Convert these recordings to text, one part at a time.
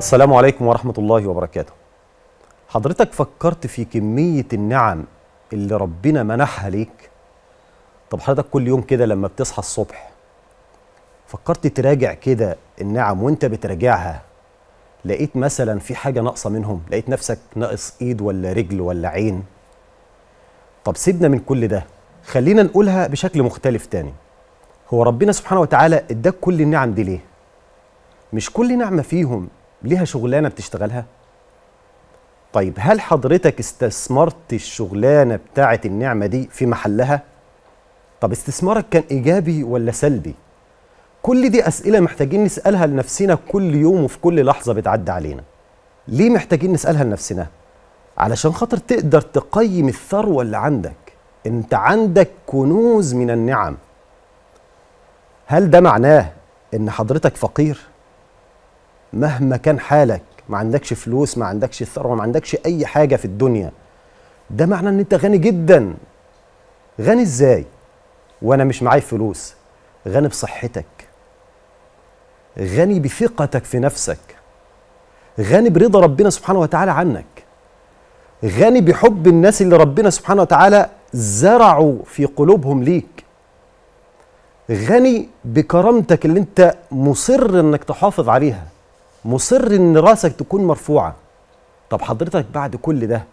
السلام عليكم ورحمة الله وبركاته. حضرتك فكرت في كمية النعم اللي ربنا منحها ليك؟ طب حضرتك كل يوم كده لما بتصحى الصبح فكرت تراجع كده النعم، وانت بتراجعها لقيت مثلا في حاجة ناقصة منهم؟ لقيت نفسك ناقص ايد ولا رجل ولا عين؟ طب سيبنا من كل ده، خلينا نقولها بشكل مختلف تاني. هو ربنا سبحانه وتعالى اداك كل النعم دي ليه؟ مش كل نعمة فيهم ليها شغلانة بتشتغلها؟ طيب هل حضرتك استثمرت الشغلانة بتاعة النعمة دي في محلها؟ طب استثمارك كان إيجابي ولا سلبي؟ كل دي أسئلة محتاجين نسألها لنفسنا كل يوم وفي كل لحظة بتعدي علينا. ليه محتاجين نسألها لنفسنا؟ علشان خاطر تقدر تقيم الثروة اللي عندك. انت عندك كنوز من النعم. هل ده معناه ان حضرتك فقير؟ مهما كان حالك، ما عندكش فلوس، ما عندكش ثروة، ما عندكش أي حاجة في الدنيا، ده معنى إن أنت غني جدا. غني إزاي؟ وأنا مش معايا فلوس. غني بصحتك، غني بثقتك في نفسك، غني برضا ربنا سبحانه وتعالى عنك، غني بحب الناس اللي ربنا سبحانه وتعالى زرعوا في قلوبهم ليك، غني بكرامتك اللي أنت مصر إنك تحافظ عليها، مصر ان راسك تكون مرفوعه. طب حضرتك بعد كل ده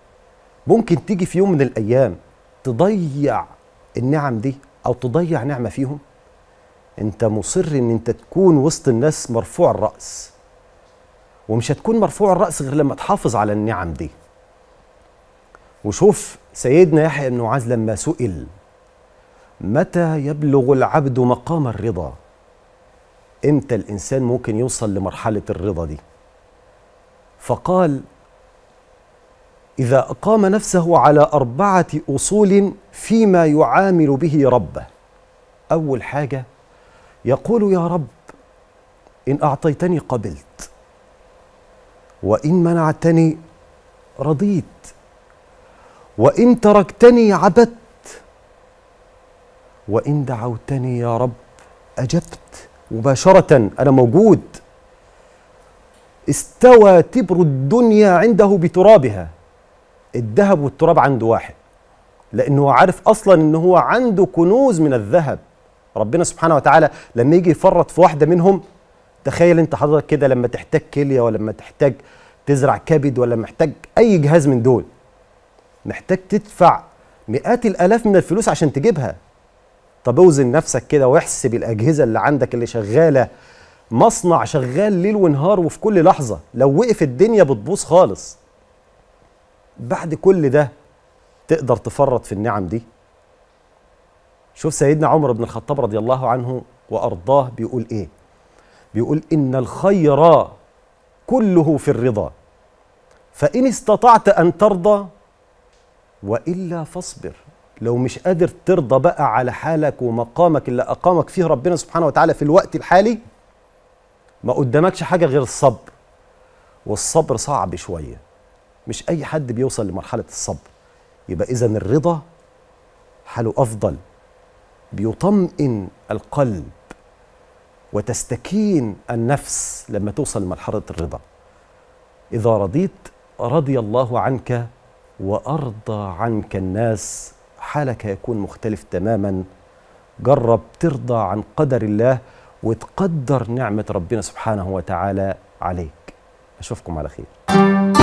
ممكن تيجي في يوم من الايام تضيع النعم دي او تضيع نعمه فيهم؟ انت مصر ان انت تكون وسط الناس مرفوع الراس، ومش هتكون مرفوع الراس غير لما تحافظ على النعم دي. وشوف سيدنا يحيى بن معاذ لما سئل متى يبلغ العبد مقام الرضا، امتى الانسان ممكن يوصل لمرحله الرضا دي؟ فقال اذا اقام نفسه على 4 اصول فيما يعامل به ربه. اول حاجه يقول يا رب ان اعطيتني قبلت، وان منعتني رضيت، وان تركتني عبدت، وان دعوتني يا رب اجبت مباشرة، أنا موجود. استوى تبر الدنيا عنده بترابها. الذهب والتراب عنده واحد، لأنه عارف أصلا إن هو عنده كنوز من الذهب. ربنا سبحانه وتعالى لما يجي يفرط في واحدة منهم، تخيل أنت حضرتك كده لما تحتاج كلية، ولا لما تحتاج تزرع كبد، ولا محتاج أي جهاز من دول، محتاج تدفع مئات الآلاف من الفلوس عشان تجيبها. طب اوزن نفسك كده واحسب الأجهزة اللي عندك اللي شغالة، مصنع شغال ليل ونهار وفي كل لحظة، لو وقف الدنيا بتبوظ خالص. بعد كل ده تقدر تفرط في النعم دي؟ شوف سيدنا عمر بن الخطاب رضي الله عنه وأرضاه بيقول إيه؟ بيقول إن الخير كله في الرضا، فإن استطعت أن ترضى وإلا فاصبر. لو مش قادر ترضى بقى على حالك ومقامك اللي أقامك فيه ربنا سبحانه وتعالى في الوقت الحالي، ما قدامكش حاجة غير الصبر، والصبر صعب شوية، مش أي حد بيوصل لمرحلة الصبر. يبقى إذن الرضا حاله أفضل، بيطمئن القلب وتستكين النفس لما توصل لمرحلة الرضا. إذا رضيت رضي الله عنك وأرضى عنك الناس، حالك هيكون مختلف تماما. جرب ترضى عن قدر الله وتقدر نعمة ربنا سبحانه وتعالى عليك. أشوفكم على خير.